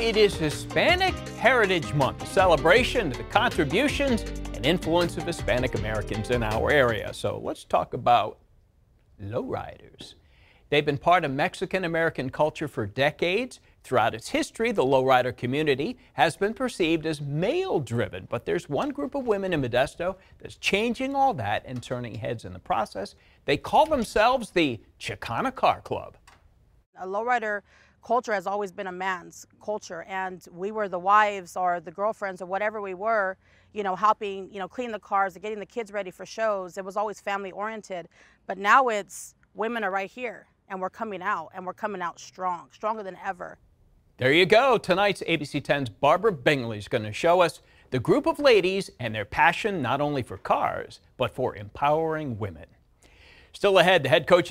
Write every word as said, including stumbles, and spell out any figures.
It is Hispanic Heritage Month, a celebration of the contributions and influence of Hispanic Americans in our area. So let's talk about lowriders. They've been part of Mexican-American culture for decades. Throughout its history, the lowrider community has been perceived as male-driven, but there's one group of women in Modesto that's changing all that and turning heads in the process. They call themselves the Chicana Car Club. A lowrider culture has always been a man's culture, and we were the wives or the girlfriends or whatever we were, you know, helping, you know, clean the cars, getting the kids ready for shows. It was always family oriented, but now it's women are right here and we're coming out and we're coming out strong, stronger than ever. There you go. Tonight's A B C ten's Barbara Bingley is going to show us the group of ladies and their passion not only for cars, but for empowering women. Still ahead, the head coach of